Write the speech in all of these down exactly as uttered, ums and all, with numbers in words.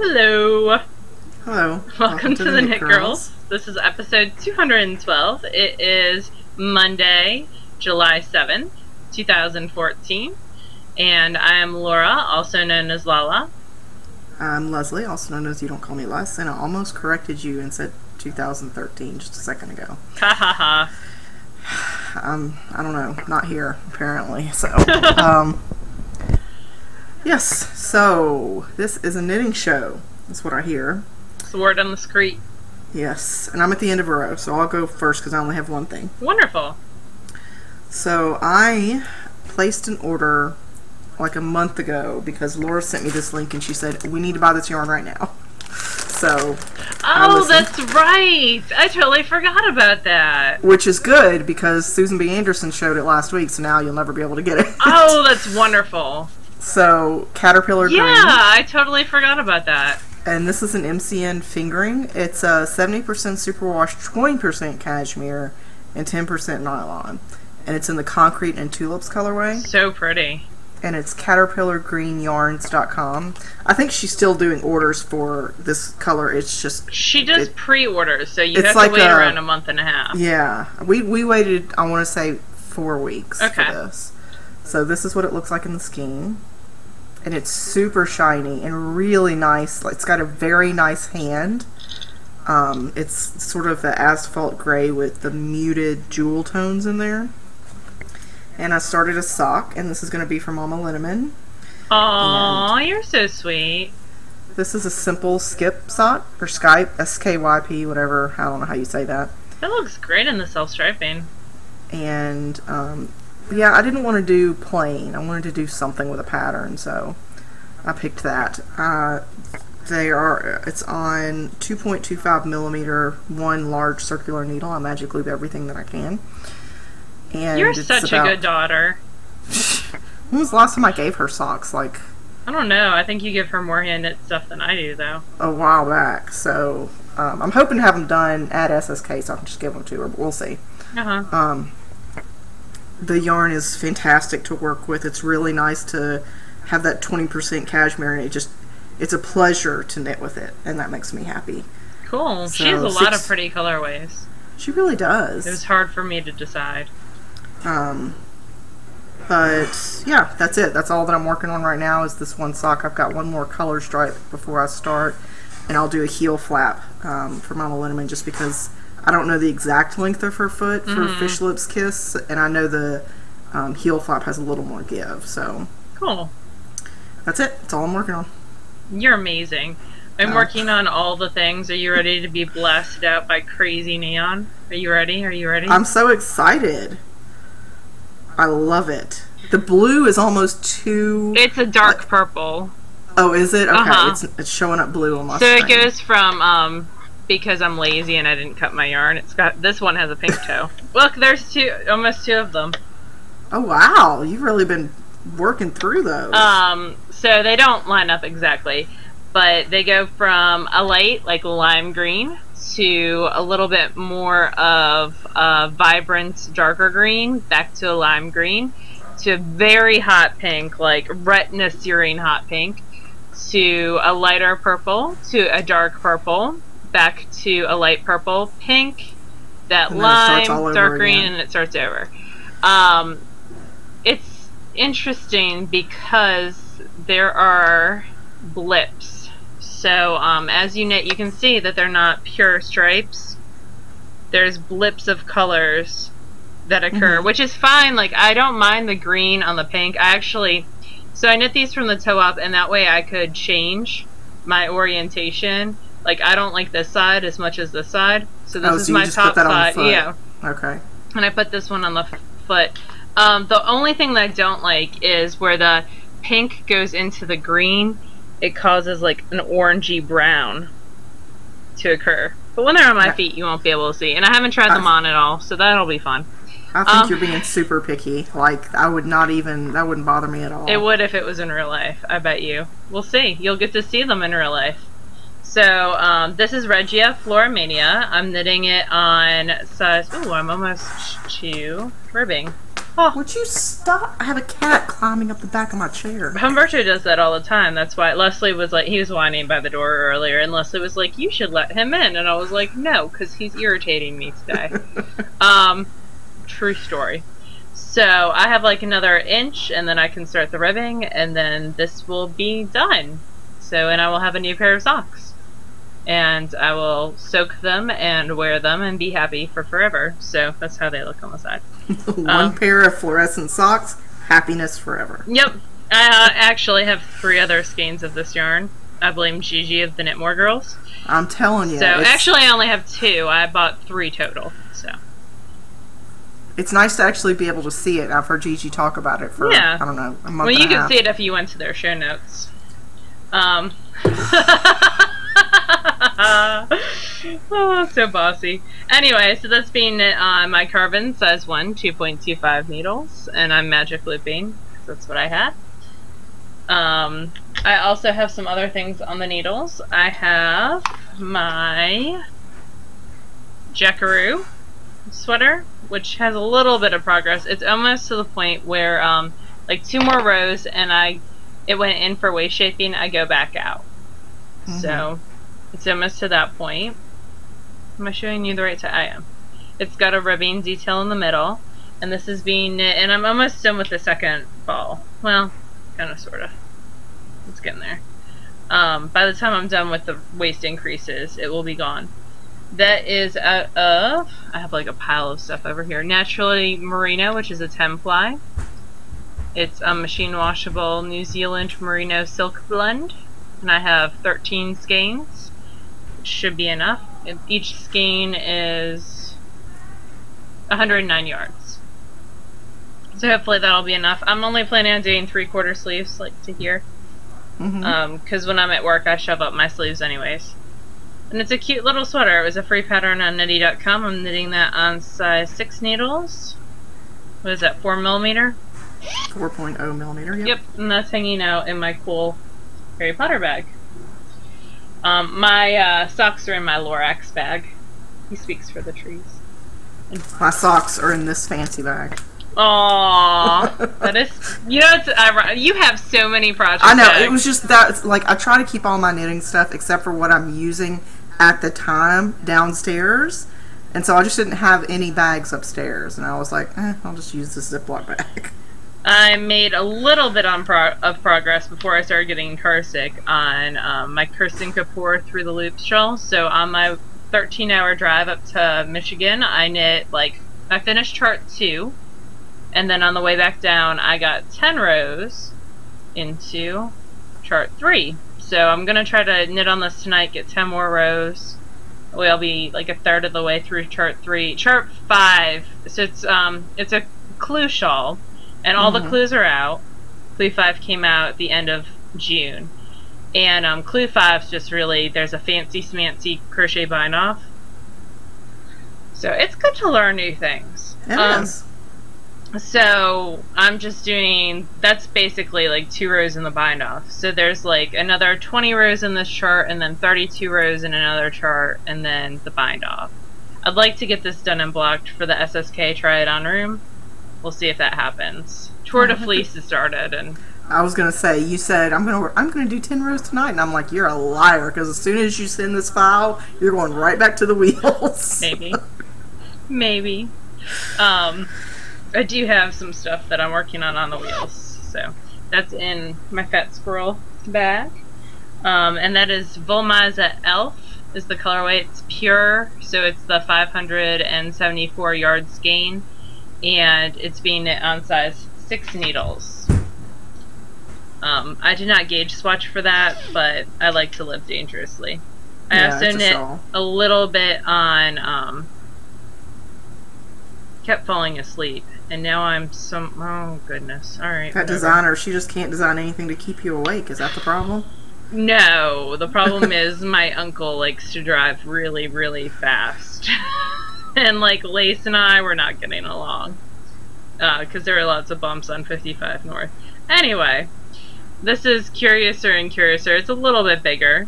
Hello. Hello. Welcome, Welcome to, to the, the Knit, Knit Girls. Girls. This is episode two hundred twelve. It is Monday, July seventh, two thousand fourteen. And I am Laura, also known as Lala. I'm Leslie, also known as You Don't Call Me Les, and I almost corrected you and said two thousand thirteen just a second ago. Ha ha ha. Um, I don't know. Not here, apparently. So, um... Yes, so this is a knitting show. That's what I hear. It's the word on the street. Yes, and I'm at the end of a row, so I'll go first because I only have one thing. Wonderful. So I placed an order like a month ago because Laura sent me this link and she said, we need to buy this yarn right now. So oh, that's right. I totally forgot about that. Which is good because Susan B. Anderson showed it last week, so now you'll never be able to get it. Oh, that's wonderful. So, Caterpillar Green. Yeah, I totally forgot about that. And this is an M C N fingering. It's uh, seventy percent superwash, twenty percent cashmere, and ten percent nylon. And it's in the Concrete and Tulips colorway. So pretty. And it's caterpillar green yarns dot com. I think she's still doing orders for this color. It's just... She does it, pre-orders, so you have like to wait a, around a month and a half. Yeah. We, we waited, I want to say, four weeks okay. for this. So this is what it looks like in the skein. And it's super shiny and really nice. It's got a very nice hand. Um, it's sort of the asphalt gray with the muted jewel tones in there. And I started a sock, and this is going to be from Mama Lineman. Aww, and you're so sweet. This is a simple skip sock for Skype, S K Y P, whatever. I don't know how you say that. That looks great in the self-striping. And, um... yeah, I didn't want to do plain. I wanted to do something with a pattern, so I picked that. Uh, they are. It's on two point two five millimeter, one large circular needle. I magic loop everything that I can. And you're such about, a good daughter. When was the last time I gave her socks? Like, I don't know. I think you give her more hand knit stuff than I do, though. A while back. So um, I'm hoping to have them done at S S K, so I can just give them to her. But we'll see. Uh huh. Um. The yarn is fantastic to work with. It's really nice to have that twenty percent cashmere, and it just, it's a pleasure to knit with it, and that makes me happy. Cool. So she has a lot of pretty colorways. She really does. It was hard for me to decide. Um, but, yeah, that's it. That's all that I'm working on right now is this one sock. I've got one more color stripe before I start, and I'll do a heel flap um, for Mama Lineman just because... I don't know the exact length of her foot for mm. Fish Lips Kiss, and I know the um, heel flap has a little more give, so. Cool. That's it. That's all I'm working on. You're amazing. I'm uh, working on all the things. Are you ready to be blasted out by crazy neon? Are you ready? Are you ready? I'm so excited. I love it. The blue is almost too... It's a dark uh, purple. Oh, is it? Okay, uh-huh. it's, it's showing up blue on my screen. So it goes from... Um, because I'm lazy and I didn't cut my yarn. It's got this one has a pink toe. Look, there's two, almost two of them. Oh wow, you've really been working through those. Um, so they don't line up exactly, but they go from a light, like lime green, to a little bit more of a vibrant, darker green, back to a lime green, to a very hot pink, like retina searing hot pink, to a lighter purple, to a dark purple. Back to a light purple, pink, that lime, dark green, again. And it starts over. Um, it's interesting because there are blips. So um, as you knit, you can see that they're not pure stripes. There's blips of colors that occur, mm-hmm. which is fine. Like, I don't mind the green on the pink. I actually, so I knit these from the toe up, and that way I could change my orientation. Like, I don't like this side as much as this side, so this oh, so is my top side. Yeah. Okay. And I put this one on the foot. Um, the only thing that I don't like is where the pink goes into the green, it causes like an orangey brown to occur. But when they're on my feet, you won't be able to see. And I haven't tried them on at all, so that'll be fun. I think um, you're being super picky. Like, I would not even, that wouldn't bother me at all. It would if it was in real life, I bet you. We'll see. You'll get to see them in real life. So, um, this is Regia Florimania. I'm knitting it on size... Ooh, I'm almost to ribbing. Oh. Would you stop? I have a cat climbing up the back of my chair. Humberto does that all the time. That's why Leslie was like, he was whining by the door earlier, and Leslie was like, you should let him in. And I was like, no, because he's irritating me today. um, true story. So I have like another inch, and then I can start the ribbing, and then this will be done. So, and I will have a new pair of socks. And I will soak them and wear them and be happy for forever. So that's how they look on the side. One um, pair of fluorescent socks, happiness forever. Yep. I uh, actually have three other skeins of this yarn. I blame Gigi of the Knitmore Girls. I'm telling you. So actually I only have two. I bought three total. So it's nice to actually be able to see it. I've heard Gigi talk about it for, yeah. I don't know, a month Well, you and a can half. see it if you went to their show notes. Um... Oh, so bossy. Anyway, so that's been uh, my carbon size one, two point two five needles, and I'm magic looping, because that's what I had. Um, I also have some other things on the needles. I have my Jackaroo sweater, which has a little bit of progress. It's almost to the point where, um, like two more rows, and I, it went in for waist shaping, I go back out. Mm-hmm. So it's almost to that point. Am I showing you the right side? I am. It's got a ribbing detail in the middle, and this is being knit, and I'm almost done with the second ball. Well, kind of, sort of. It's getting there. Um, by the time I'm done with the waist increases, it will be gone. That is out of, I have like a pile of stuff over here, Naturally Merino, which is a ten ply. It's a machine washable New Zealand Merino silk blend, and I have thirteen skeins. Should be enough. Each skein is one hundred nine yards. So hopefully that'll be enough. I'm only planning on doing three-quarter sleeves, like to here, because mm-hmm. um, when I'm at work I shove up my sleeves anyways. And it's a cute little sweater. It was a free pattern on knitty dot com. I'm knitting that on size six needles. What is that, four millimeter? four point oh millimeter, yep. Yep, and that's hanging out in my cool Harry Potter bag. Um, my uh, socks are in my Lorax bag. He speaks for the trees. My socks are in this fancy bag. Aww, that is, you know, it's, I, you have so many projects. I know, bags. It was just that, like, I try to keep all my knitting stuff except for what I'm using at the time downstairs, and so I just didn't have any bags upstairs, and I was like, eh, I'll just use this Ziploc bag. I made a little bit on pro of progress before I started getting car sick on um, my Kirsten Kapoor Through the Loop shawl. So on my thirteen hour drive up to Michigan, I knit, like, I finished chart two, and then on the way back down I got ten rows into chart three. So I'm going to try to knit on this tonight, get ten more rows. We'll be like a third of the way through chart three. Chart five, so it's, um, it's a clue shawl. And all mm-hmm. the clues are out. Clue five came out at the end of June. And um, Clue five's just really, there's a fancy smancy crochet bind off. So it's good to learn new things. It um, is. So I'm just doing, that's basically like two rows in the bind off. So there's like another twenty rows in this chart, and then thirty-two rows in another chart, and then the bind off. I'd like to get this done and blocked for the S S K try it on room. We'll see if that happens. Tour de Fleece has started, and I was gonna say, you said I'm gonna I'm gonna do ten rows tonight, and I'm like, you're a liar, because as soon as you send this file, you're going right back to the wheels. Maybe, maybe. Um, I do have some stuff that I'm working on on the wheels, so that's in my fat squirrel bag, um, and that is Volmiza Elf is the colorway. It's pure, so it's the five hundred seventy-four yard skein. And it's being knit on size six needles. Um, I did not gauge swatch for that, but I like to live dangerously. I yeah, also knit a, a little bit on, um, kept falling asleep, and now I'm some, oh goodness, alright. That whatever. Designer, she just can't design anything to keep you awake, is that the problem? No, the problem is my uncle likes to drive really, really fast. And, like, Lace and I were not getting along. Because uh, there were lots of bumps on fifty-five North. Anyway, this is Curiouser and Curiouser. It's a little bit bigger.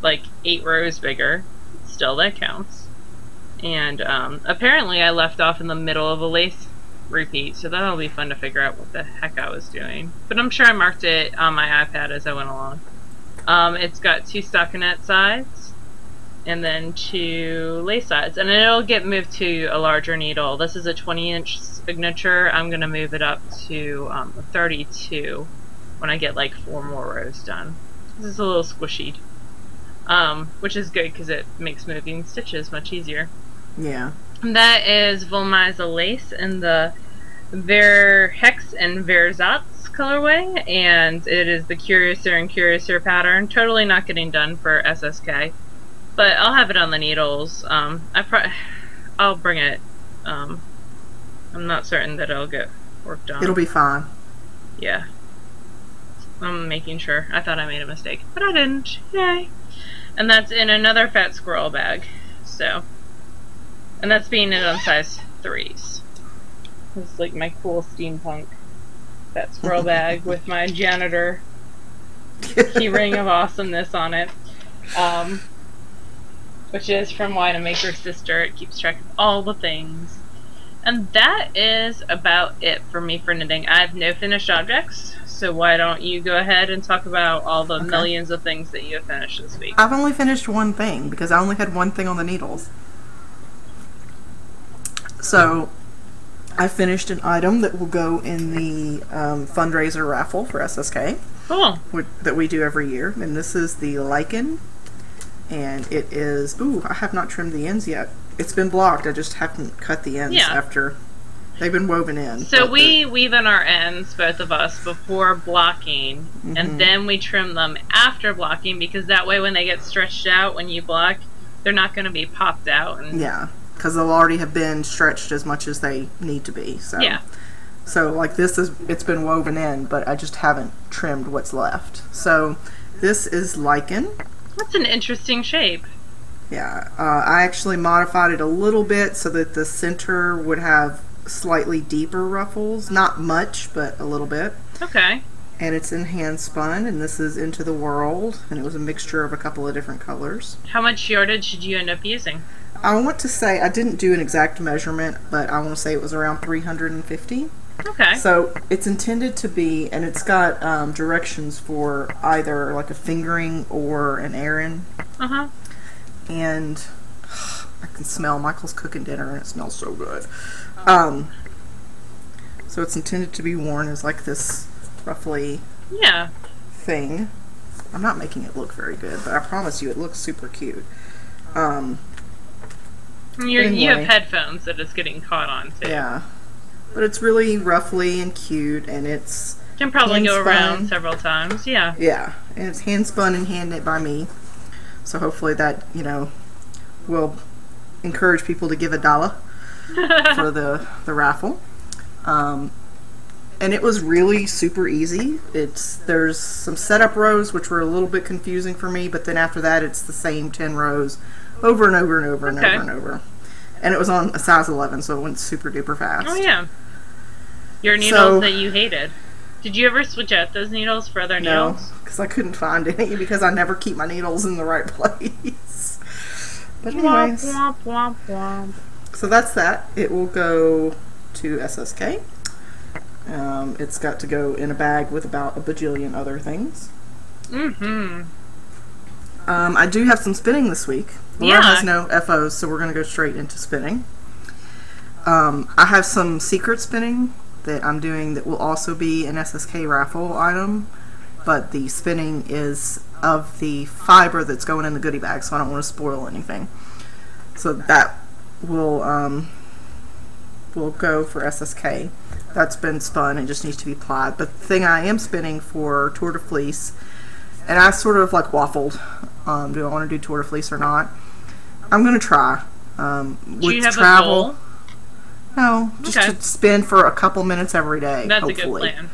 Like, eight rows bigger. Still, that counts. And, um, apparently I left off in the middle of a Lace repeat, so that'll be fun to figure out what the heck I was doing. But I'm sure I marked it on my iPad as I went along. Um, it's got two stockinette sides and then two lace sides, and it'll get moved to a larger needle. This is a twenty inch signature. I'm going to move it up to um, thirty-two when I get like four more rows done. This is a little squishy, um, which is good because it makes moving stitches much easier. Yeah. That is Volmiza Lace in the Verhex and Verzatz colorway, and it is the Curiouser and Curiouser pattern. Totally not getting done for S S K, but I'll have it on the needles. Um, I pro I'll bring it. Um, I'm not certain that it'll get worked on. It'll be fine. Yeah. I'm making sure. I thought I made a mistake, but I didn't. Yay! And that's in another fat squirrel bag. So... and that's being knit on size threes. This is like my cool steampunk fat squirrel bag with my janitor key ring of awesomeness on it, um, which is from Widemaker's sister. It keeps track of all the things. And that is about it for me for knitting. I have no finished objects, so why don't you go ahead and talk about all the okay. millions of things that you have finished this week. I've only finished one thing because I only had one thing on the needles. So, I finished an item that will go in the um, fundraiser raffle for S S K. Cool. Which, that we do every year. And this is the lichen. And it is... ooh, I have not trimmed the ends yet. It's been blocked. I just haven't cut the ends yeah. after... they've been woven in. So we weave in our ends, both of us, before blocking. Mm-hmm. And then we trim them after blocking. Because that way when they get stretched out, when you block, they're not going to be popped out. And yeah. because they'll already have been stretched as much as they need to be. So. Yeah. So like this is, it's been woven in, but I just haven't trimmed what's left. So this is lichen. That's an interesting shape. Yeah. Uh, I actually modified it a little bit so that the center would have slightly deeper ruffles. Not much, but a little bit. Okay. And it's in hand spun, and this is Into the World, and it was a mixture of a couple of different colors. How much yardage did you end up using? I want to say, I didn't do an exact measurement, but I want to say it was around three hundred fifty. Okay. So it's intended to be, and it's got um, directions for either like a fingering or an Erin. Uh-huh. And I can smell Michael's cooking dinner, and it smells so good. Um, so it's intended to be worn as like this roughly yeah. thing. I'm not making it look very good, but I promise you it looks super cute. Um... You're, anyway. You have headphones that it's getting caught on too. Yeah, but it's really ruffly and cute, and it's can probably go around several times. Yeah. Yeah, and it's hand spun and hand knit by me, so hopefully that you know will encourage people to give a dollar for the the raffle. Um, and it was really super easy. It's there's some setup rows which were a little bit confusing for me, but then after that it's the same ten rows. Over and over and over and okay. over and over. And it was on a size eleven, so it went super duper fast. Oh, yeah. Your needles so, that you hated. Did you ever switch out those needles for other no, needles? No, because I couldn't find any because I never keep my needles in the right place. But anyways. Womp, womp, womp, womp. So that's that. It will go to S S K. Um, it's got to go in a bag with about a bajillion other things. Mm-hmm. Um, I do have some spinning this week. Laura yeah. has no F Os, so we're going to go straight into spinning. Um, I have some secret spinning that I'm doing that will also be an S S K raffle item, but the spinning is of the fiber that's going in the goodie bag, so I don't want to spoil anything. So that will um, will go for S S K. That's been spun. It just needs to be plied. But the thing I am spinning for Tour de Fleece, and I sort of like waffled. Um, do I want to do Tour de Fleece or not? I'm going to try. Um, with do you have travel, a goal? No, just okay. to spin for a couple minutes every day, That's hopefully. a good plan.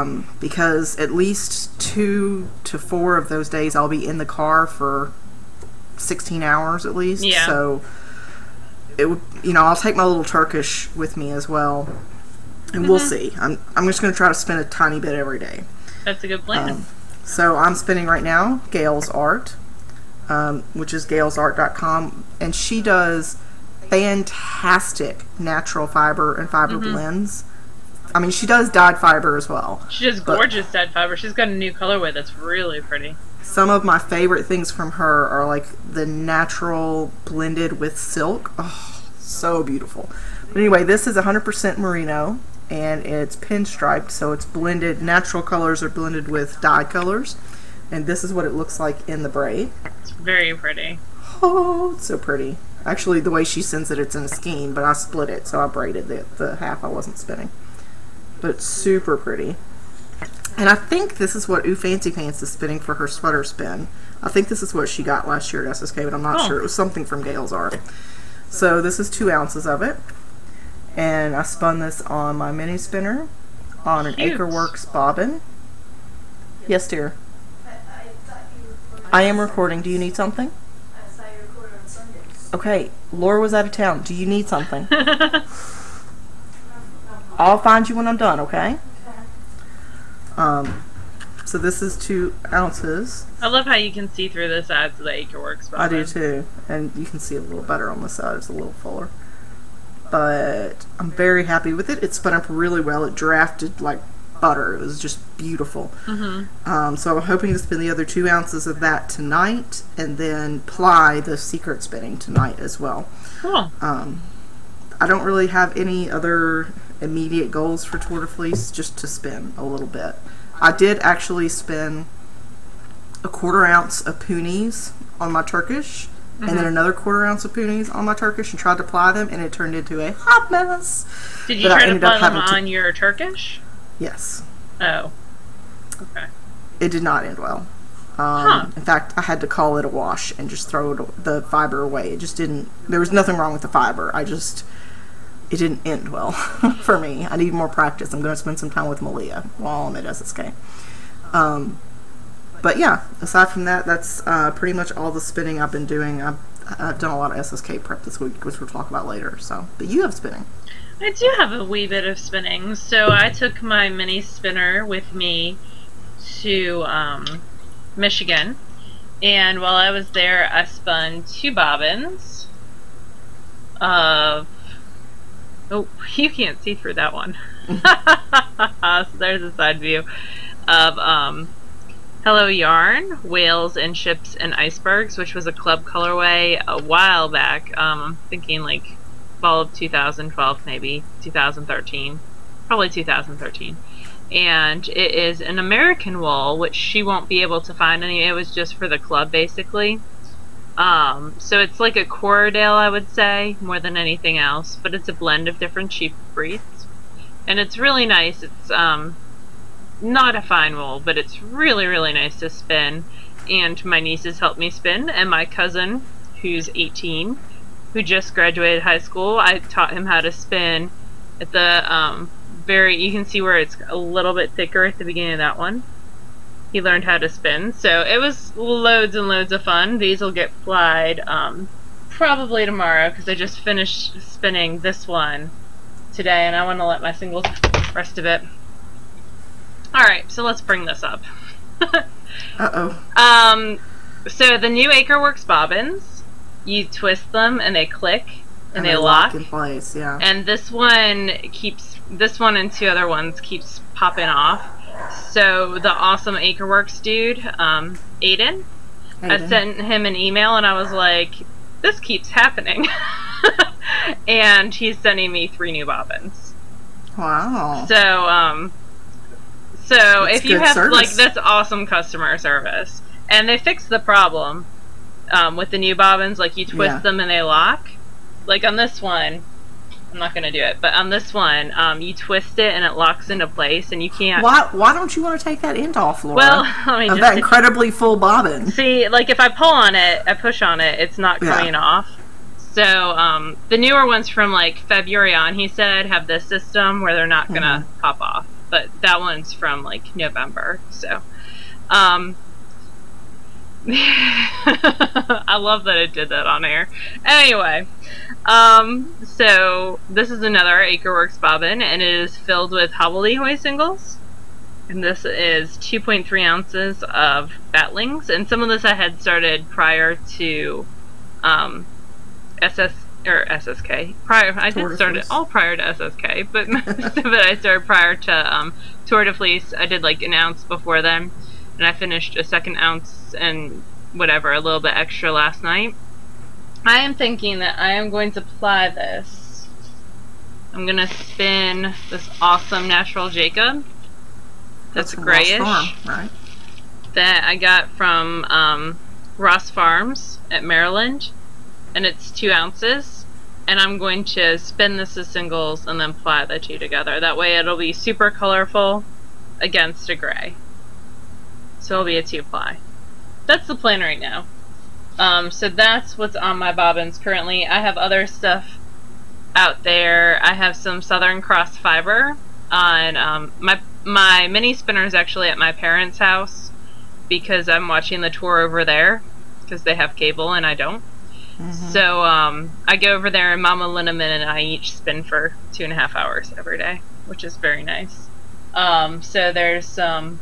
Um, because at least two to four of those days I'll be in the car for sixteen hours at least. Yeah. So, it would, you know, I'll take my little Turkish with me as well. And mm-hmm. we'll see. I'm, I'm just going to try to spin a tiny bit every day. That's a good plan. Um, So I'm spinning right now Gail's Art, um, which is gails art dot com, and she does fantastic natural fiber and fiber mm-hmm. blends. I mean, she does dyed fiber as well. She does gorgeous dyed fiber. She's got a new colorway that's really pretty. Some of my favorite things from her are like the natural blended with silk. Oh, so beautiful. But anyway, this is one hundred percent merino, and it's pinstriped, so it's blended. Natural colors are blended with dyed colors, and this is what it looks like in the braid. It's very pretty. Oh, it's so pretty. Actually, the way she sends it, it's in a skein, but I split it, so I braided the, the half I wasn't spinning. But super pretty. And I think this is what Ooh Fancy Pants is spinning for her sweater spin. I think this is what she got last year at S S K, but I'm not oh. sure. It was something from Gail's Art. So this is two ounces of it. And I spun this on my mini spinner on an Cute. Acreworks bobbin. Yes, dear. I am recording. Do you need something? I saw you record on Sundays. Okay. Laura was out of town. Do you need something? I'll find you when I'm done, okay? Um, so this is two ounces. I love how you can see through the sides of the Acreworks bobbin. I do too, and you can see a little better on the side. It's a little fuller, but I'm very happy with it. It spun up really well. It drafted like butter. It was just beautiful. Mm-hmm. Um, so I'm hoping to spin the other two ounces of that tonight, and then ply the secret spinning tonight as well. Cool. Um, I don't really have any other immediate goals for Tour de Fleece, just to spin a little bit. I did actually spin a quarter ounce of poonies on my Turkish, mm-hmm. and then another quarter ounce of poonies on my Turkish, and tried to ply them, and it turned into a hot mess. Did you but try I to ply them on to... your Turkish? Yes. Oh. Okay. It did not end well. Um, huh. In fact, I had to call it a wash and just throw it, the fiber away. It just didn't, there was nothing wrong with the fiber. I just... It didn't end well for me. I need more practice. I'm going to spend some time with Malia while I'm at S S K. Um, but yeah, aside from that, that's uh, pretty much all the spinning I've been doing. I've, I've done a lot of S S K prep this week, which we'll talk about later. So, but you have spinning. I do have a wee bit of spinning. So I took my mini spinner with me to um, Michigan. And while I was there, I spun two bobbins of... Oh, you can't see through that one. So there's a side view of um, Hello Yarn, Whales and Ships and Icebergs, which was a club colorway a while back. Um, I'm thinking like fall of two thousand twelve, maybe two thousand thirteen, probably two thousand thirteen. And it is an American wool, which she won't be able to find any. It was just for the club, basically. Um, so it's like a Corridale, I would say, more than anything else, but it's a blend of different cheap breeds, and it's really nice. It's, um, not a fine wool, but it's really, really nice to spin, and my nieces helped me spin, and my cousin, who's eighteen, who just graduated high school, I taught him how to spin at the, um, very, you can see where it's a little bit thicker at the beginning of that one. He learned how to spin, so it was loads and loads of fun. These will get plied um, probably tomorrow, because I just finished spinning this one today, and I want to let my singles rest of it. Alright, so let's bring this up. Uh-oh. Um, so the new Acreworks bobbins, you twist them, and they click, and, and they, they lock. lock in place, yeah. And this one keeps, this one and two other ones keeps popping off. So the awesome Acreworks dude, um, Aiden, Aiden, I sent him an email and I was like, this keeps happening. And he's sending me three new bobbins. Wow. So, um, so that's if you have, service. like, that's awesome customer service. And they fixed the problem, um, with the new bobbins. Like, you twist yeah. them and they lock. Like, on this one... I'm not going to do it, but on this one, um, you twist it and it locks into place, and you can't... Why Why don't you want to take that end off, Laura? Well, I mean... Of that incredibly full bobbin. See, like, if I pull on it, I push on it, it's not coming yeah. off. So, um, the newer ones from, like, February on, he said, have this system where they're not going to mm-hmm. pop off. But that one's from, like, November, so... Um, I love that it did that on air. Anyway... Um, so this is another Acreworks bobbin, and it is filled with hobbledehoy singles, and this is two point three ounces of batlings, and some of this I had started prior to, um, SS, or S S K. Prior, I did start it all prior to S S K, but most of it I started prior to um, Tour de Fleece. I did like an ounce before then, and I finished a second ounce and whatever, a little bit extra last night. I am thinking that I am going to apply this. I'm going to spin this awesome Natural Jacob. That's, that's grayish. Farm, right? That I got from um, Ross Farms at Maryland, and it's two ounces, and I'm going to spin this as singles and then ply the two together. That way it'll be super colorful against a gray. So it'll be a two ply. That's the plan right now. Um, so that's what's on my bobbins currently. I have other stuff out there. I have some Southern Cross fiber on um, my my mini spinner is actually at my parents' house because I'm watching the tour over there because they have cable and I don't. Mm-hmm. So um, I go over there and Mama Lineman and I each spin for two and a half hours every day, which is very nice. Um, so there's some um,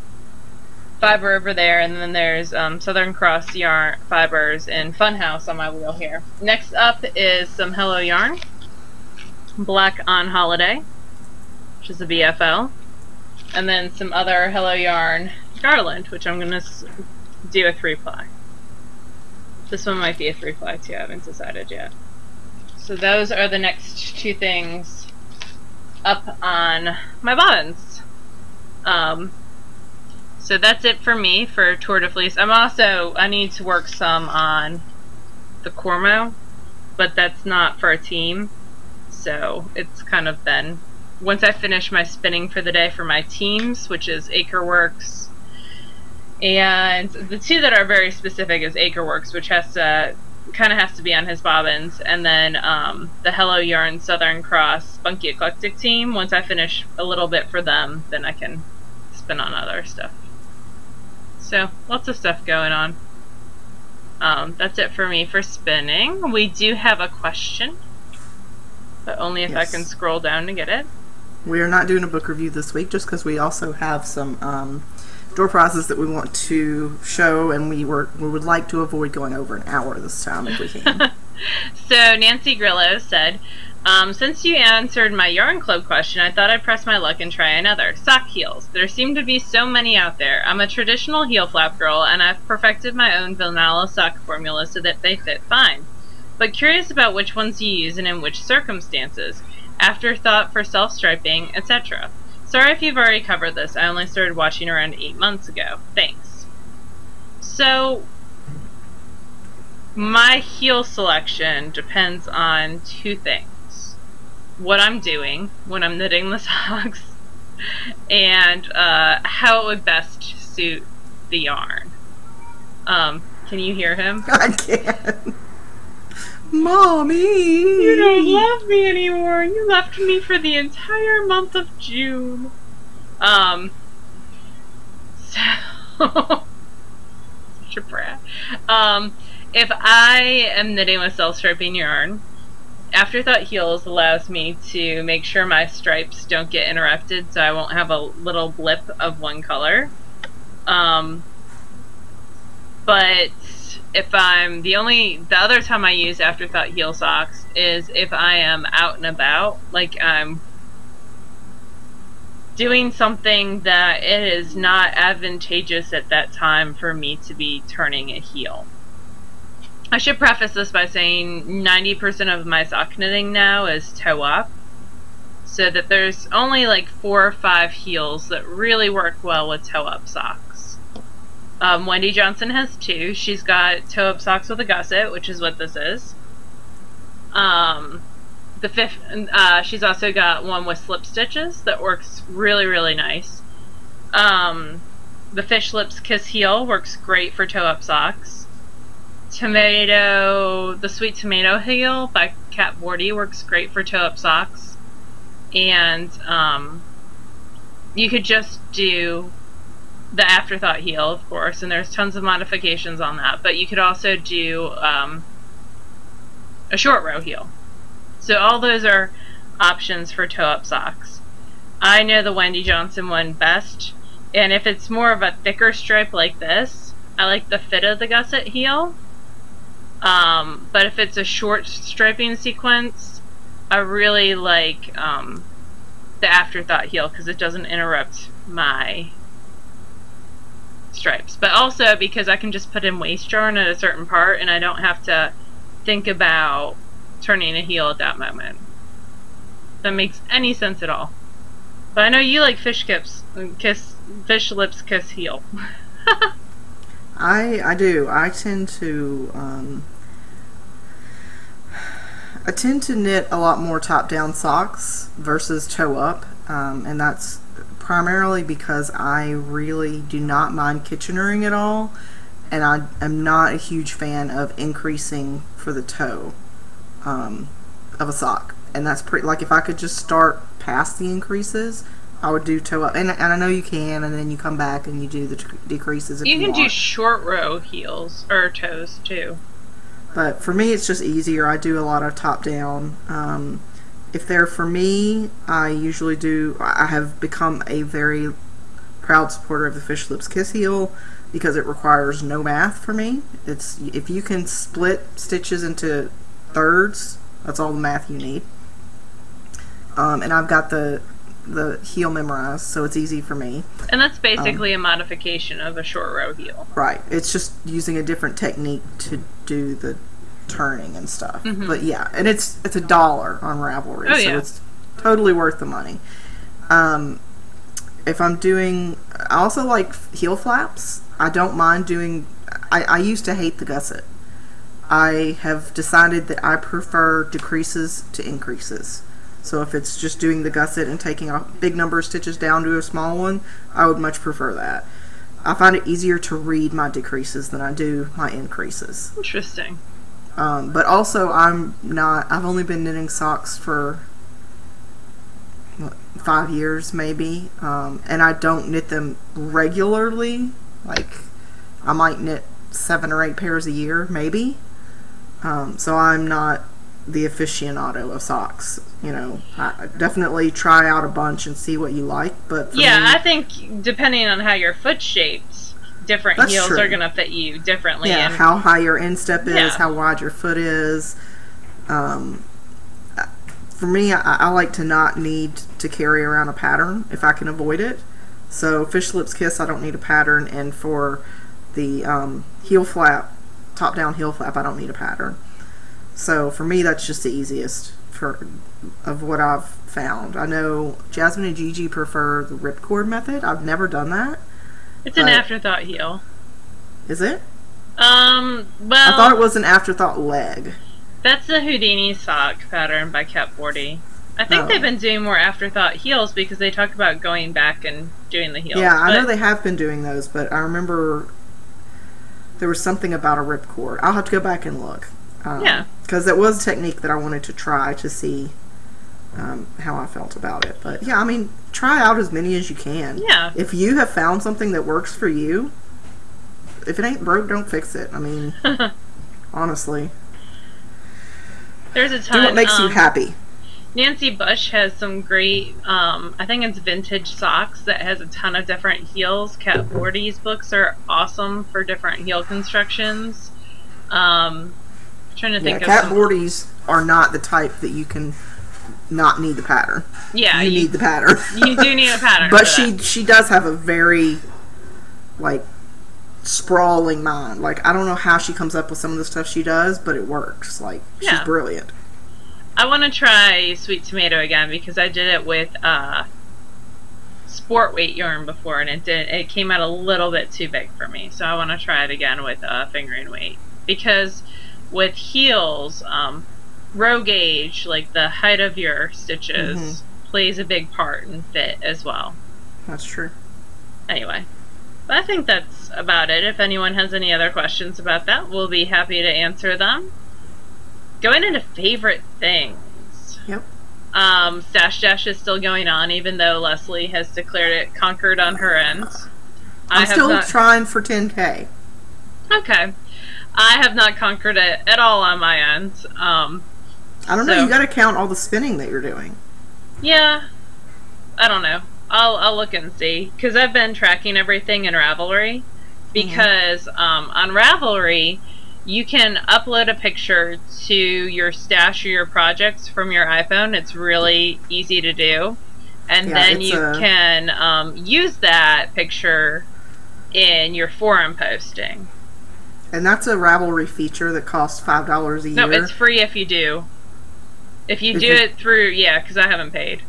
fiber over there, and then there's um, Southern Cross yarn fibers and Funhouse on my wheel here. Next up is some Hello Yarn, Black on Holiday, which is a B F L, and then some other Hello Yarn Garland, which I'm going to do a three ply. This one might be a three ply too, I haven't decided yet. So those are the next two things up on my bobbins. Um, so that's it for me for Tour de Fleece. I'm also, I need to work some on the Cormo, but that's not for a team. So it's kind of been, once I finish my spinning for the day for my teams, which is Acreworks, and the two that are very specific is Acreworks, which has to kind of has to be on his bobbins, and then um, the Hello Yarn Southern Cross Spunky Eclectic team. Once I finish a little bit for them, then I can spin on other stuff. So lots of stuff going on. Um, that's it for me for spinning. We do have a question, but only if yes. I can scroll down to get it. We are not doing a book review this week just because we also have some um, door prizes that we want to show, and we were we would like to avoid going over an hour this time if we can. So Nancy Grillo said, um, since you answered my Yarn Club question, I thought I'd press my luck and try another. Sock heels. There seem to be so many out there. I'm a traditional heel flap girl, and I've perfected my own vanilla sock formula so that they fit fine. But curious about which ones you use and in which circumstances. Afterthought for self-striping, et cetera. Sorry if you've already covered this. I only started watching around eight months ago. Thanks. So, my heel selection depends on two things. What I'm doing when I'm knitting the socks, and uh, how it would best suit the yarn. Um, can you hear him? I can. Mommy! You don't love me anymore. You left me for the entire month of June. Um. So. Such a brat. Um. If I am knitting with self-striping yarn, Afterthought Heels allows me to make sure my stripes don't get interrupted, so I won't have a little blip of one color. Um. But if I'm the only the other time I use Afterthought heel socks is if I am out and about, like I'm doing something that it is not advantageous at that time for me to be turning a heel. I should preface this by saying ninety percent of my sock knitting now is toe up, so that there's only like four or five heels that really work well with toe up socks. Um, Wendy Johnson has two. She's got toe-up socks with a gusset, which is what this is. Um, the fifth, uh, she's also got one with slip stitches that works really, really nice. Um, the Fish Lips Kiss heel works great for toe-up socks. Tomato, the Sweet Tomato heel by Kat Bordy works great for toe-up socks. And um, you could just do the Afterthought heel, of course, and there's tons of modifications on that, but you could also do um, a short row heel. So all those are options for toe-up socks. I know the Wendy Johnson one best, and if it's more of a thicker stripe like this, I like the fit of the gusset heel, Um, but if it's a short striping sequence, I really like um, the afterthought heel because it doesn't interrupt my stripes. But also because I can just put in waist yarn at a certain part and I don't have to think about turning a heel at that moment. If that makes any sense at all. But I know you like fish kiss, kiss fish lips kiss heel. I I do. I tend to um, I tend to knit a lot more top down socks versus toe up, um, and that's primarily because I really do not mind kitchenering at all, and I am not a huge fan of increasing for the toe um, of a sock. And that's pretty, like, if I could just start past the increases, I would do toe up. And, and I know you can, and then you come back and you do the decreases if you, you want. You can do short row heels, or toes, too. But for me, it's just easier. I do a lot of top down. Um, if they're for me, I usually do, I have become a very proud supporter of the Fish Lips Kiss heel because it requires no math for me. It's, if you can split stitches into thirds, that's all the math you need. Um, and I've got the the heel memorized, so it's easy for me. And that's basically um, a modification of a short row heel. Right. It's just using a different technique to do the turning and stuff. Mm-hmm. But yeah, and it's it's a dollar on Ravelry, oh, so yeah. It's totally worth the money. Um, if I'm doing, I also like heel flaps. I don't mind doing, I, I used to hate the gusset. I have decided that I prefer decreases to increases. So if it's just doing the gusset and taking a big number of stitches down to a small one, I would much prefer that. I find it easier to read my decreases than I do my increases. Interesting. Um, but also, I'm not, I've only been knitting socks for what, five years maybe, um, and I don't knit them regularly. Like, I might knit seven or eight pairs a year, maybe. Um, so I'm not the aficionado of socks, you know. I definitely try out a bunch and see what you like, but for yeah, me, I think depending on how your foot shapes, different heels true. are going to fit you differently. Yeah, and how high your instep is, yeah. how wide your foot is. Um, for me, I, I like to not need to carry around a pattern if I can avoid it. So Fish Lips Kiss, I don't need a pattern, and for the um, heel flap, top down heel flap, I don't need a pattern. So for me, that's just the easiest for of what I've found. I know Jasmine and Gigi prefer the ripcord method. I've never done that. It's an afterthought heel. Is it? Um, well... I thought it was an afterthought leg. That's the Houdini sock pattern by Cat forty. I think oh. they've been doing more afterthought heels because they talk about going back and doing the heels. Yeah, I know they have been doing those, but I remember there was something about a ripcord. I'll have to go back and look. Um, yeah, because it was a technique that I wanted to try to see um, how I felt about it. But yeah, I mean, try out as many as you can. Yeah. If you have found something that works for you, if it ain't broke, don't fix it. I mean, honestly. There's a ton. Do what makes um, you happy. Nancy Bush has some great, um, I think it's Vintage Socks, that has a ton of different heels. Cat forty's books are awesome for different heel constructions. Um... Trying to think yeah, of Cat forties are not the type that you can not need the pattern. Yeah, you, you need the pattern. You do need a pattern. But she that. she does have a very like sprawling mind. Like, I don't know how she comes up with some of the stuff she does, but it works. Like, yeah. She's brilliant. I want to try Sweet Tomato again because I did it with uh, sport weight yarn before, and it did it came out a little bit too big for me. So I want to try it again with uh, fingering weight because. With heels, um, row gauge, like the height of your stitches, mm-hmm. plays a big part in fit as well. That's true. Anyway, but I think that's about it. If anyone has any other questions about that, we'll be happy to answer them. Going into favorite things. Yep. Um, Stash Dash is still going on, even though Leslie has declared it conquered on her end. I'm I have still not... trying for ten K. Okay. I have not conquered it at all on my end. Um, I don't so. know. You got to count all the spinning that you're doing. Yeah, I don't know. I'll I'll look and see because I've been tracking everything in Ravelry because mm-hmm. um, on Ravelry you can upload a picture to your stash or your projects from your iPhone. It's really easy to do. And yeah, then you a... can um, use that picture in your forum posting. And that's a Ravelry feature that costs five dollars a year. No, it's free if you do. If you if do you... it through, yeah, because I haven't paid.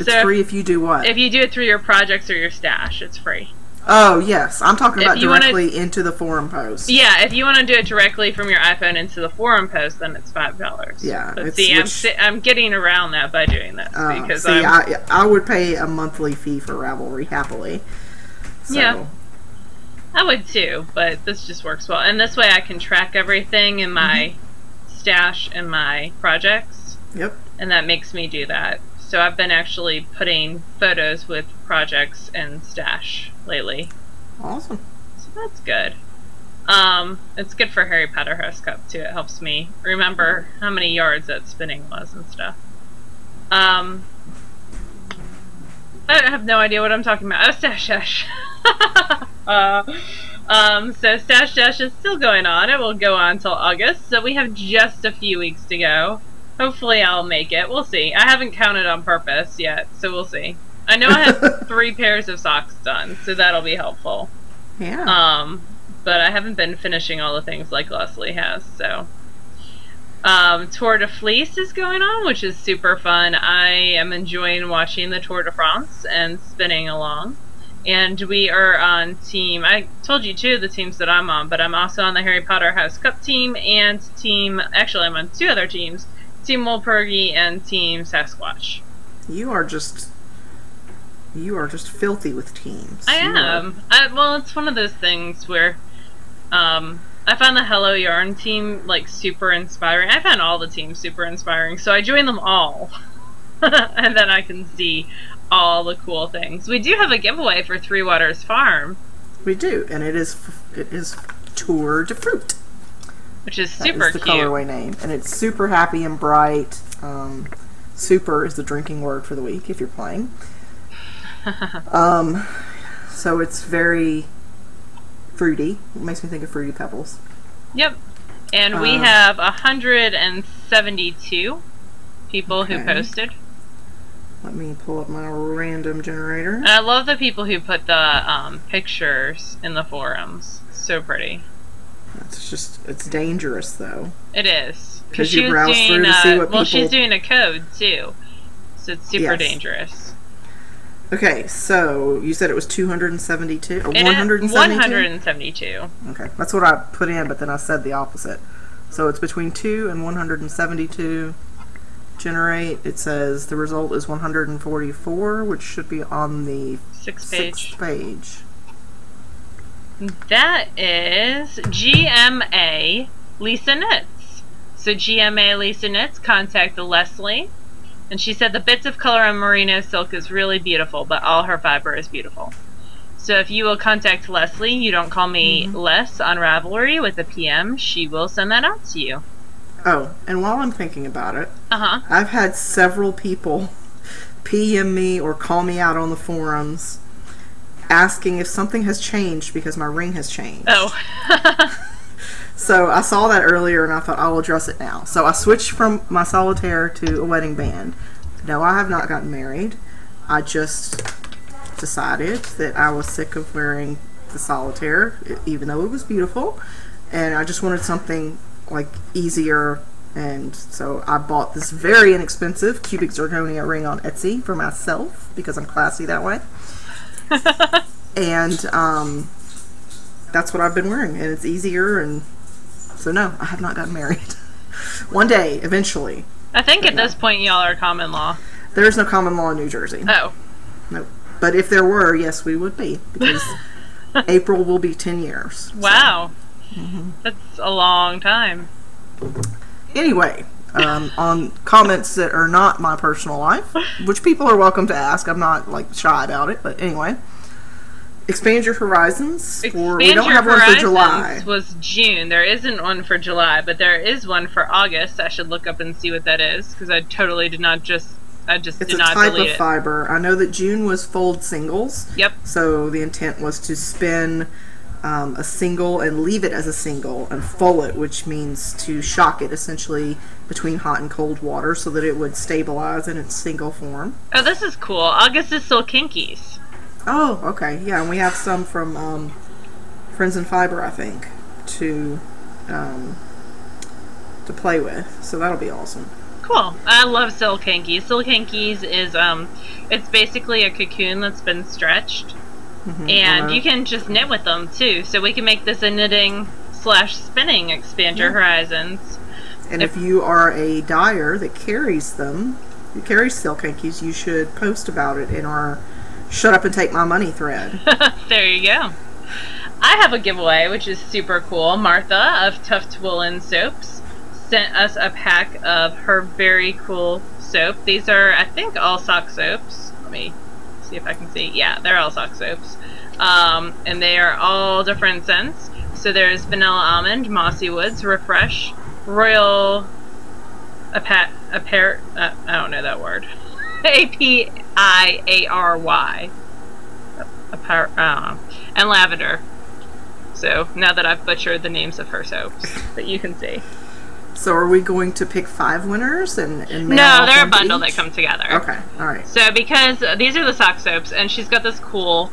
It's so free if, if you do what? If you do it through your projects or your stash, it's free. Oh, yes. I'm talking about directly wanna, into the forum post. Yeah, if you want to do it directly from your iPhone into the forum post, then it's five dollars. Yeah. But see, which, I'm, I'm getting around that by doing this. Uh, because see, I, I would pay a monthly fee for Ravelry happily. So. Yeah. I would too, but this just works well. And this way I can track everything in my mm-hmm. stash and my projects. Yep. And that makes me do that. So I've been actually putting photos with projects and stash lately. Awesome. So that's good. Um, it's good for Harry Potter House Cup too. It helps me remember how many yards that spinning was and stuff. Um, I have no idea what I'm talking about. Oh, Stash Dash. uh, um, so Stash Dash is still going on. It will go on until August. So we have just a few weeks to go. Hopefully I'll make it. We'll see. I haven't counted on purpose yet, so we'll see. I know I have three pairs of socks done, so that'll be helpful. Yeah. Um, but I haven't been finishing all the things like Leslie has, so. Um, Tour de Fleece is going on, which is super fun. I am enjoying watching the Tour de France and spinning along. And we are on team, I told you two of the teams that I'm on, but I'm also on the Harry Potter House Cup team and team, actually I'm on two other teams, Team Wolpergy and Team Sasquatch. You are just, you are just filthy with teams. I you am. I, well, it's one of those things where, um, I found the Hello Yarn team like super inspiring. I found all the teams super inspiring, so I joined them all, and then I can see all the cool things. We do have a giveaway for Three Waters Farm. We do, and it is it is Tour de Fruit. Which is super that is the cute. Colorway name, and it's super happy and bright. Um, super is the drinking word for the week if you're playing. um, so it's very fruity. It makes me think of Fruity Pebbles. Yep, and um, we have one hundred seventy-two people okay. who posted. Let me pull up my random generator. And I love the people who put the um, pictures in the forums. So pretty. It's just, it's dangerous though. It is. Because you browse through to see what people... Well, she's doing a code too. So it's super dangerous. Okay, so you said it was two hundred seventy-two? Or one hundred seventy-two? one hundred seventy-two. Okay, that's what I put in, but then I said the opposite. So it's between two and one hundred seventy-two. Generate, it says the result is one hundred forty-four, which should be on the sixth page. Sixth page. That is G M A Lisa Knits. So G M A Lisa Knits contacted Leslie, and she said the bits of color on merino silk is really beautiful, but all her fiber is beautiful. So if you will contact Leslie, you don't call me mm-hmm. Les on Ravelry with a P M, she will send that out to you. Oh, and while I'm thinking about it, uh-huh. I've had several people P M me or call me out on the forums asking if something has changed because my ring has changed. Oh. So I saw that earlier and I thought I'll address it now. So I switched from my solitaire to a wedding band. No, I have not gotten married. I just decided that I was sick of wearing the solitaire, even though it was beautiful, and I just wanted something like easier, and so I bought this very inexpensive cubic zirconia ring on Etsy for myself because I'm classy that way. And um, that's what I've been wearing, and it's easier, and so no, I have not gotten married. One day, eventually. I think at no. this point y'all are common law. There is no common law in New Jersey. Oh. Nope. But if there were, yes, we would be, because April will be ten years. Wow. So. Mm-hmm. That's a long time. Anyway, um, on comments that are not my personal life, which people are welcome to ask. I'm not like shy about it, but anyway, expand your horizons. Expand or we don't your have one for July. Was June? There isn't one for July, but there is one for August. I should look up and see what that is because I totally did not just. I just it's did not delete it. It's a type of fiber. I know that June was fold singles. Yep. So the intent was to spin um, a single and leave it as a single and full it, which means to shock it essentially between hot and cold water so that it would stabilize in its single form. Oh, this is cool. August is still Kinkies. Oh, okay. Yeah, and we have some from um, Friends and Fiber, I think, to um, to play with. So that'll be awesome. Cool. I love silk hankies. Silk hankies is um, it's basically a cocoon that's been stretched, mm-hmm, and uh-huh. you can just knit with them too. So we can make this a knitting slash spinning, expand your yeah. horizons. And if, if you are a dyer that carries them, who carries silk hankies, you should post about it in our "Shut Up and Take My Money" thread. There you go. I have a giveaway, which is super cool. Martha of Tuft Woolen Soaps sent us a pack of her very cool soap. These are, I think, all sock soaps. Let me see if I can see. Yeah, they're all sock soaps. Um, and they are all different scents. So there's Vanilla Almond, Mossy Woods, Refresh, Royal Apa- Apar- uh, I don't know that word. A P I A R Y. Apar- uh, and Lavender. So now that I've butchered the names of her soaps that you can see. So are we going to pick five winners? and, and No, they're a bundle that come together. Okay, all right. So because uh, these are the sock soaps, and she's got this cool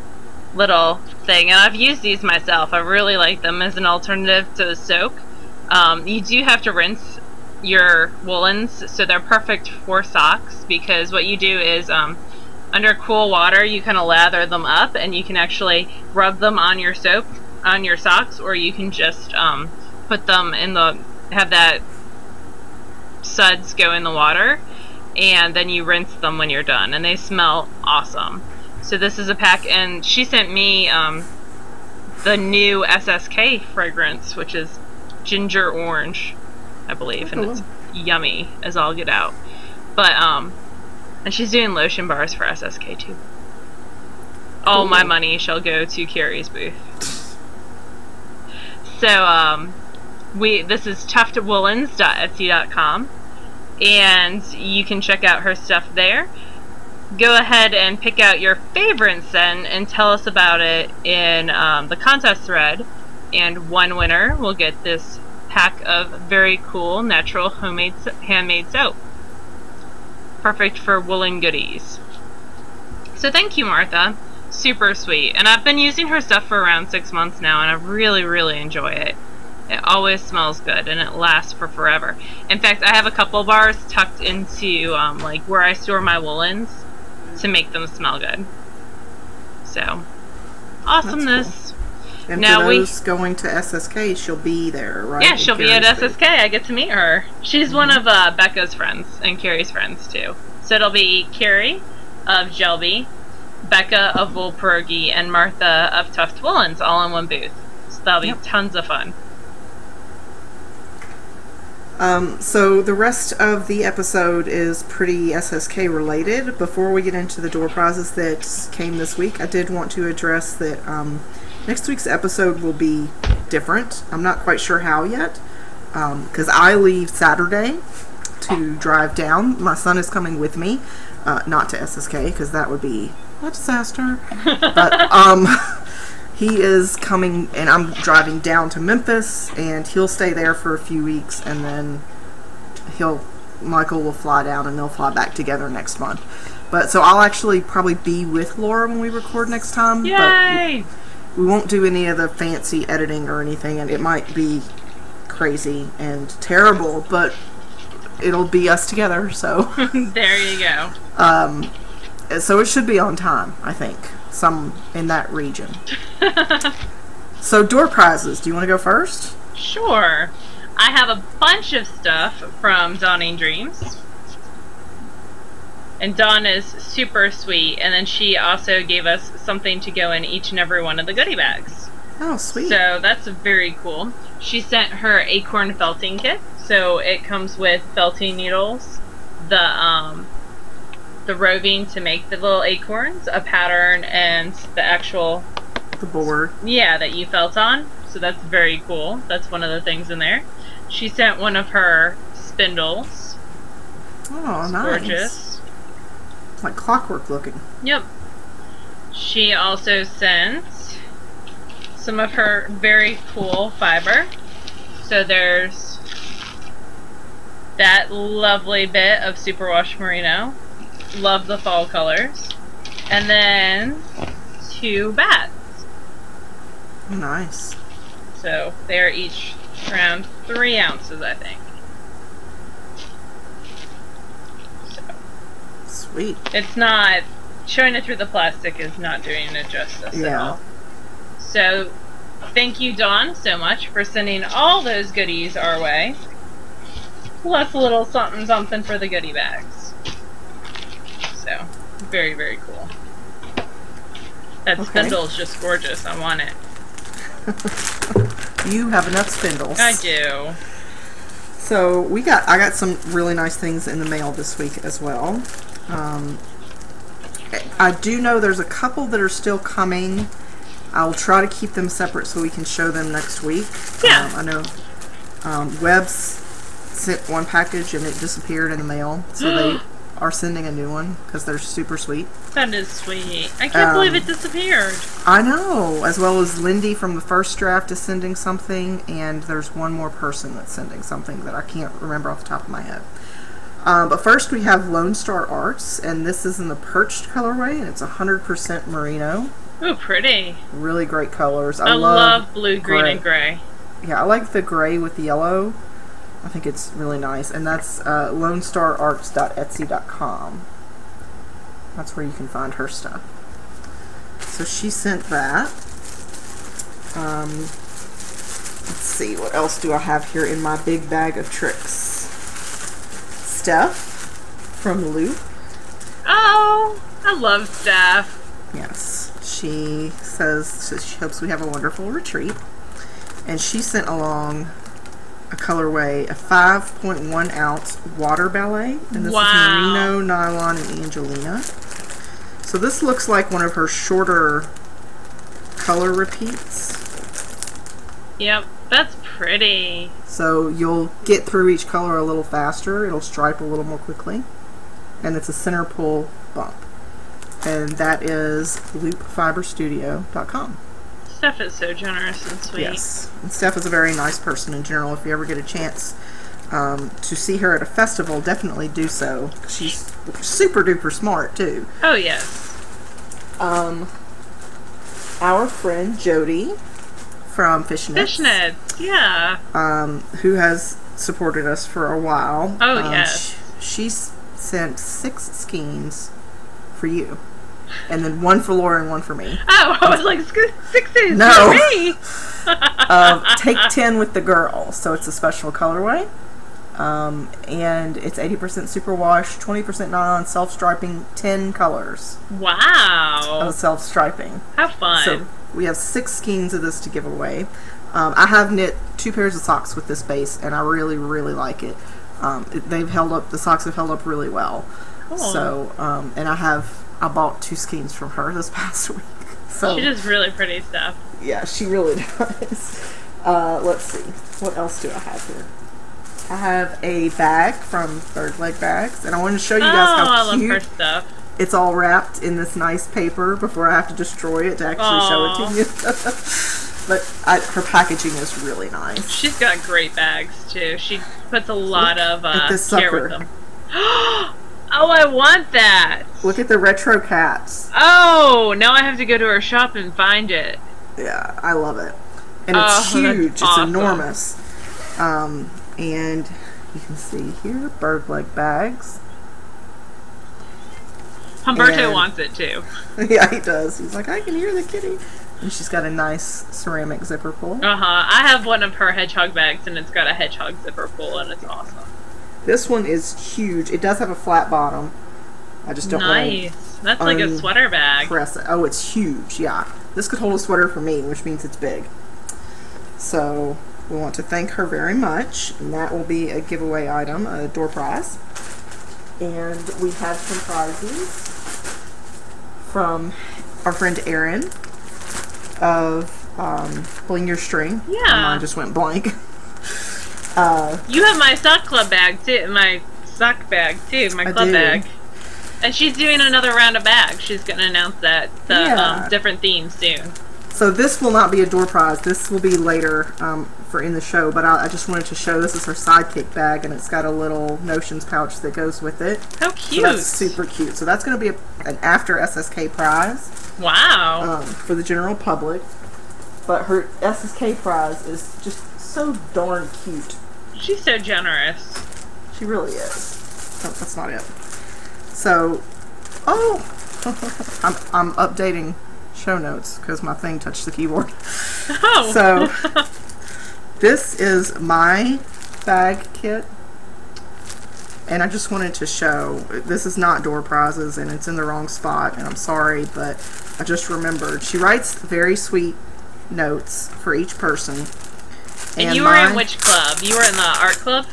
little thing, and I've used these myself. I really like them as an alternative to the soak. Um, you do have to rinse your woolens, so they're perfect for socks, because what you do is um, under cool water, you kind of lather them up, and you can actually rub them on your soap, on your socks, or you can just um, put them in the, have that suds go in the water, and then you rinse them when you're done, and they smell awesome. So this is a pack, and she sent me um, the new S S K fragrance, which is ginger orange, I believe, and it's yummy as all get out. But um, and she's doing lotion bars for S S K too. All my money shall go to Carrie's booth. So um. We, this is tuft woolens dot etsy dot com, and you can check out her stuff there. Go ahead and pick out your favorite scent and tell us about it in um, the contest thread, and one winner will get this pack of very cool natural homemade handmade soap. Perfect for woolen goodies. So thank you, Martha. Super sweet. And I've been using her stuff for around six months now, and I really, really enjoy it. It always smells good, and it lasts for forever. In fact, I have a couple bars tucked into um, like where I store my woolens to make them smell good. So, awesomeness. Cool. And now for those we, going to S S K, she'll be there, right? Yeah, she'll be at S S K. I get to meet her. She's mm-hmm. one of uh, Becca's friends and Carrie's friends, too. So it'll be Carrie of Gelby, Becca of Wool Pierogi, and Martha of Tuft Woolens all in one booth. So that'll be yep. tons of fun. Um, so the rest of the episode is pretty S S K related. Before we get into the door prizes that came this week, I did want to address that um, next week's episode will be different. I'm not quite sure how yet, because um, I leave Saturday to drive down. My son is coming with me, uh, not to S S K, because that would be a disaster. But um, he is coming, and I'm driving down to Memphis, and he'll stay there for a few weeks, and then he'll, Michael will fly down, and they'll fly back together next month. But so I'll actually probably be with Laura when we record next time. Yay! But we, we won't do any of the fancy editing or anything, and it might be crazy and terrible, but it'll be us together. So there you go. Um, so it should be on time, I think. Some in that region. So door prizes, do you want to go first? Sure. I have a bunch of stuff from Dawning Dreams, and Dawn is super sweet, and then she also gave us something to go in each and every one of the goodie bags. Oh, sweet. So that's very cool. She sent her acorn felting kit, so it comes with felting needles, the um the roving to make the little acorns, a pattern, and the actual the board. Yeah, that you felt on. So that's very cool. That's one of the things in there. She sent one of her spindles. Oh, it's nice. Gorgeous. It's like clockwork looking. Yep. She also sent some of her very cool fiber. So there's that lovely bit of superwash merino. Love the fall colors. And then two bats. Nice. So they're each around three ounces, I think. So. Sweet. It's not, showing it through the plastic is not doing it justice yeah. at all. So thank you, Dawn, so much for sending all those goodies our way. Plus a little something something for the goodie bags. So very, very cool. That okay. spindle's just gorgeous. I want it. You have enough spindles. I do. So we got, I got some really nice things in the mail this week as well. Um, I do know there's a couple that are still coming. I'll try to keep them separate so we can show them next week. Yeah. Um, I know um, Webb's sent one package and it disappeared in the mail, so they are sending a new one because they're super sweet. That is sweet. I can't um, believe it disappeared. I know. As well as Lindy from the first draft is sending something, and there's one more person that's sending something that I can't remember off the top of my head. Um, but first we have Lone Star Arts, and this is in the Perched colorway, and it's one hundred percent merino. Ooh, pretty. Really great colors. I, I love, love blue, green, gray. and gray. Yeah, I like the gray with the yellow. I think it's really nice. And that's uh, lone star arts dot etsy dot com. That's where you can find her stuff. So she sent that. Um, let's see, what else do I have here in my big bag of tricks? Steph from Loop. Oh, I love Steph. Yes. She says she hopes we have a wonderful retreat. And she sent along a colorway, a five point one ounce water ballet. And this wow. is merino, nylon, and Angelina. So this looks like one of her shorter color repeats. Yep, that's pretty. So you'll get through each color a little faster. It'll stripe a little more quickly. And it's a center pull bump. And that is loop fiber studio dot com. Steph is so generous and sweet. Yes, and Steph is a very nice person in general. If you ever get a chance um, to see her at a festival, definitely do so. She's super duper smart too. Oh yes. Um, our friend Jody from Fish Lips Kiss, yeah. Um, who has supported us for a while. Oh um, yes. She, she sent six skeins for you, and then one for Laura and one for me. Oh, I was like, six days no. for me? um, take ten with the girl, so it's a special colorway, um, and it's eighty percent superwash, twenty percent nylon, self-striping, ten colors. Wow. Of self-striping. How fun. So we have six skeins of this to give away. Um, I have knit two pairs of socks with this base, and I really, really like it. Um, they've held up, the socks have held up really well. Cool. So, um, and I have, I bought two skeins from her this past week. So she does really pretty stuff. Yeah, she really does. Uh, let's see. What else do I have here? I have a bag from Third Leg Bags, and I want to show you guys oh, how I cute love her stuff. It's all wrapped in this nice paper before I have to destroy it to actually Aww. show it to you. But I, her packaging is really nice. She's got great bags, too. She puts a lot Look of uh, care with them. Oh, I want that! Look at the retro cats. Oh, now I have to go to her shop and find it. Yeah, I love it. And oh, it's huge. It's awesome. enormous. Um, and you can see here, bird leg bags. Humberto and, wants it too. Yeah, he does. He's like, I can hear the kitty. And she's got a nice ceramic zipper pull. Uh-huh. I have one of her hedgehog bags, and it's got a hedgehog zipper pull, and it's awesome. This one is huge. It does have a flat bottom. I just don't nice. want to That's like a sweater bag. Press it. Oh, it's huge, yeah. This could hold a sweater for me, which means it's big. So we want to thank her very much. And that will be a giveaway item, a door prize. And we have some prizes from our friend Erin of um, Bling Your String. Yeah. Mine just went blank. Uh, you have my sock club bag too, my sock bag too, my club bag. And she's doing another round of bags. She's going to announce that the yeah. um, different themes soon. So this will not be a door prize. This will be later um, for in the show, but I, I just wanted to show this is her sidekick bag, and it's got a little notions pouch that goes with it. How cute. So that's super cute. So that's going to be a, an after S S K prize. Wow. Um, for the general public. But her S S K prize is just so darn cute. She's so generous. She really is. No, that's not it. So, oh, I'm, I'm updating show notes because my thing touched the keyboard. Oh. So, this is my bag kit. And I just wanted to show, this is not door prizes and it's in the wrong spot, and I'm sorry, but I just remembered. She writes very sweet notes for each person. And, and you were my, in which club? You were in the art club?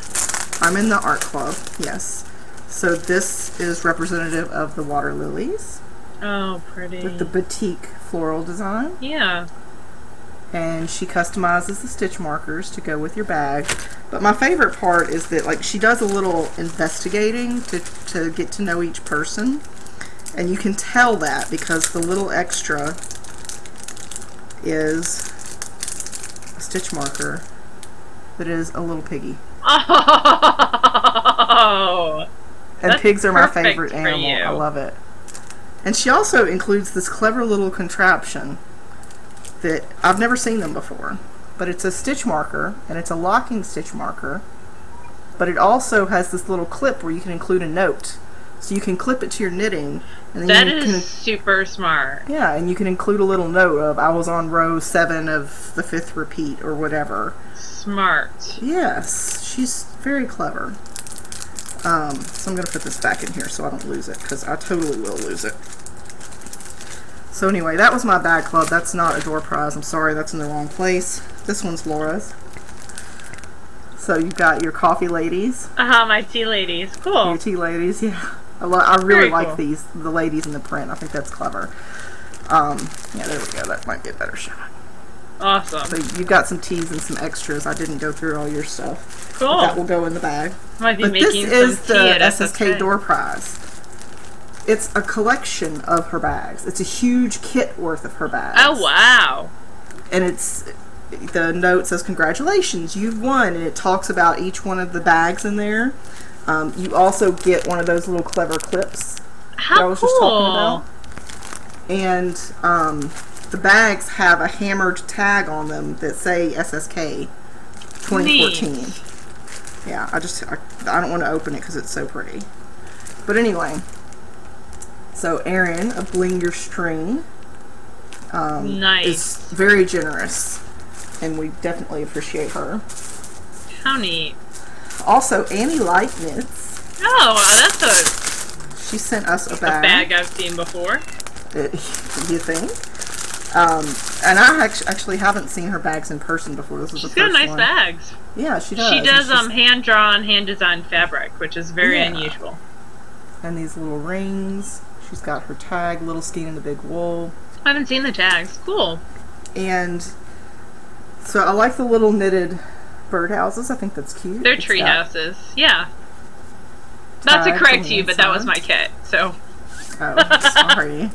I'm in the art club, yes. So this is representative of the water lilies. Oh, pretty. With the batik floral design. Yeah. And she customizes the stitch markers to go with your bag. But my favorite part is that, like, she does a little investigating to, to get to know each person. And you can tell that because the little extra is a stitch marker that is a little piggy. Oh! And pigs are my favorite animal. You. I love it. And she also includes this clever little contraption that I've never seen them before. But it's a stitch marker, and it's a locking stitch marker. But it also has this little clip where you can include a note. So you can clip it to your knitting. And then that you is can, super smart. Yeah, and you can include a little note of, I was on row seven of the fifth repeat or whatever. Smart. Yes, she's very clever. Um, so I'm going to put this back in here so I don't lose it, because I totally will lose it. So anyway, that was my bag club. That's not a door prize. I'm sorry, that's in the wrong place. This one's Laura's. So you've got your coffee ladies. Uh-huh, my tea ladies. Cool. Your tea ladies, yeah. I, I really Very like cool. these, the ladies in the print. I think that's clever. Um, yeah, there we go. That might be a better shot. Awesome. So you've got some teas and some extras. I didn't go through all your stuff. Cool. That will go in the bag. Might be but making this some is tea the S S K door prize. It's a collection of her bags. It's a huge kit worth of her bags. Oh, wow. And it's, the note says, congratulations, you've won. And it talks about each one of the bags in there. Um, you also get one of those little clever clips How that I was cool. just talking about. And, um... the bags have a hammered tag on them that say S S K twenty fourteen. Neat. Yeah, I just, I, I don't want to open it because it's so pretty. But anyway, so Erin of Bling Your String um, nice. is very generous, and we definitely appreciate her. How neat. Also, Annie Leibniz. Oh, that's a... She sent us a bag. A bag I've seen before. It, you think? Um, and I actually haven't seen her bags in person before. This is she's the first got nice one. bags. Yeah, she does. She does um, hand-drawn, hand-designed fabric, which is very yeah. unusual. And these little rings. She's got her tag, Little Skein in the Big Wool. I haven't seen the tags. Cool. And so I like the little knitted birdhouses. I think that's cute. They're tree houses. Yeah. Not to correct you, but that was my kit, so. Oh, sorry.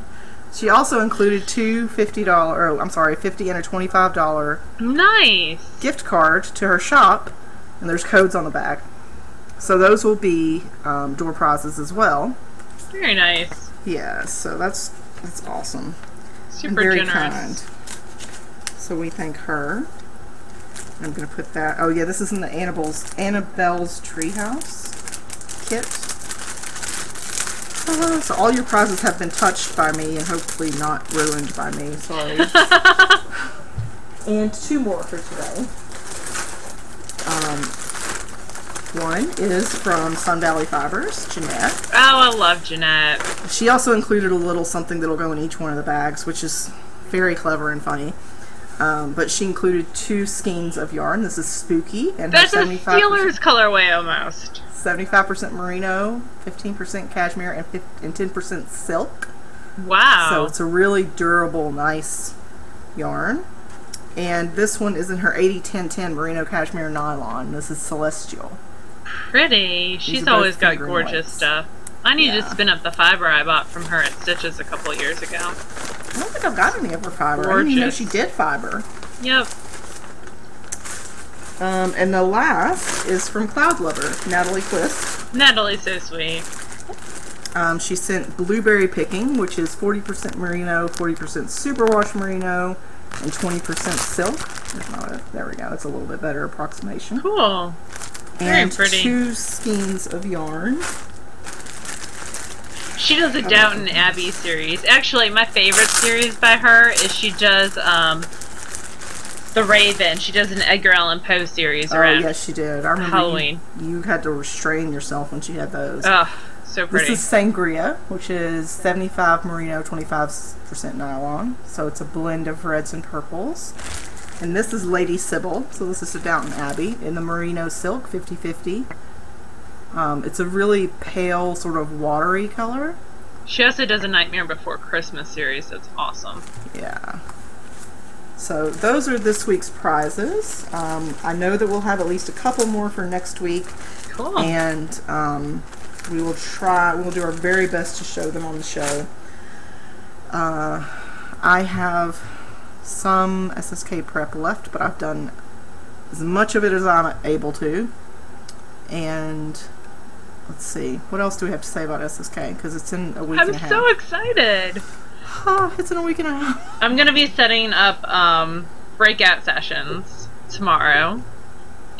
She also included two fifty dollar, or I'm sorry, fifty and a twenty-five dollar nice gift card to her shop, and there's codes on the back, so those will be um, door prizes as well. Very nice. Yeah, so that's that's awesome. Super very generous. Kind. So we thank her. I'm gonna put that. Oh yeah, this is in the Annabelle's Annabelle's Treehouse kit. So all your prizes have been touched by me and hopefully not ruined by me. Sorry. And two more for today. Um, one is from Sun Valley Fibers, Jeanette. Oh, I love Jeanette. She also included a little something that'll go in each one of the bags, which is very clever and funny. Um, but she included two skeins of yarn. This is Spooky. And that's a Steelers colorway almost. seventy-five percent merino, fifteen percent cashmere, and ten percent silk. Wow. So it's a really durable, nice yarn. And this one is in her eighty ten ten merino cashmere nylon. This is Celestial. Pretty. She's always got gorgeous stuff. I need yeah. to spin up the fiber I bought from her at Stitches a couple years ago. I don't think I've got any of her fiber. Gorgeous. I didn't even know she did fiber. Yep. Um, and the last is from Cloud Lover, Natalie Quist. Natalie's so sweet. Um, she sent Blueberry Picking, which is forty percent merino, forty percent superwash merino, and twenty percent silk. Not a, there we go. It's a little bit better approximation. Cool. Very and pretty. Two skeins of yarn. She does a Downton Abbey series. Actually, my favorite series by her is she does um, The Raven. She does an Edgar Allan Poe series around Halloween. Oh, yes, she did. I remember Halloween. You, you had to restrain yourself when she had those. Oh, so pretty. This is Sangria, which is seventy-five merino, twenty-five percent nylon. So it's a blend of reds and purples. And this is Lady Sybil. So this is a Downton Abbey in the merino silk, fifty fifty. Um, it's a really pale, sort of watery color. She also does a Nightmare Before Christmas series. That's awesome. Yeah. So those are this week's prizes. Um, I know that we'll have at least a couple more for next week. Cool. And um, we will try, we'll do our very best to show them on the show. Uh, I have some S S K prep left, but I've done as much of it as I'm able to. And let's see, what else do we have to say about S S K? Because it's in a week I'm and a half. I'm so excited! Huh, it's in a week and a half. I'm going to be setting up um, breakout sessions tomorrow.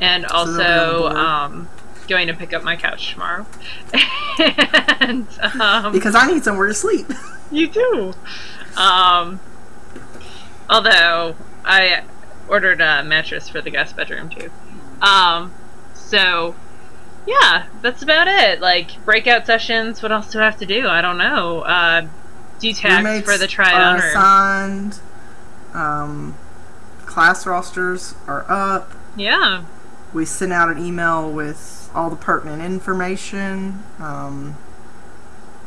And also um, going to pick up my couch tomorrow. and, um, because I need somewhere to sleep. You do. Um, although, I ordered a mattress for the guest bedroom too. Um, so... yeah, that's about it. Like, breakout sessions, what else do I have to do? I don't know. Uh, do tags for the try-on room. Assigned, um, class rosters are up. Yeah. We sent out an email with all the pertinent information. Um,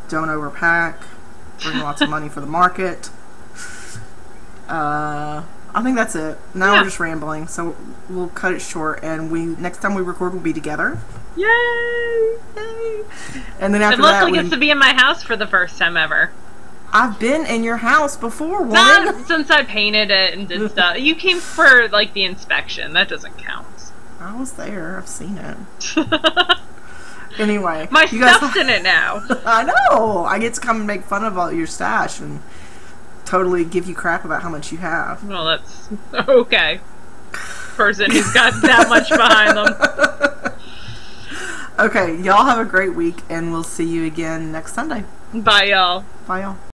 don't overpack. Bring lots of money for the market. Uh... I think that's it. Now yeah. We're just rambling, so we'll cut it short. And we next time we record, we'll be together. Yay! Yay! And then after that, Leslie gets to be in my house for the first time ever. I've been in your house before. Woman. Not since I painted it and did stuff. You came for like the inspection. That doesn't count. I was there. I've seen it. Anyway, my you stuff's guys, in it now. I know. I get to come and make fun of all your stash and. Totally give you crap about how much you have. Well, that's okay. Person who's got that much behind them. Okay, y'all have a great week, and we'll see you again next Sunday. Bye, y'all. Bye, y'all.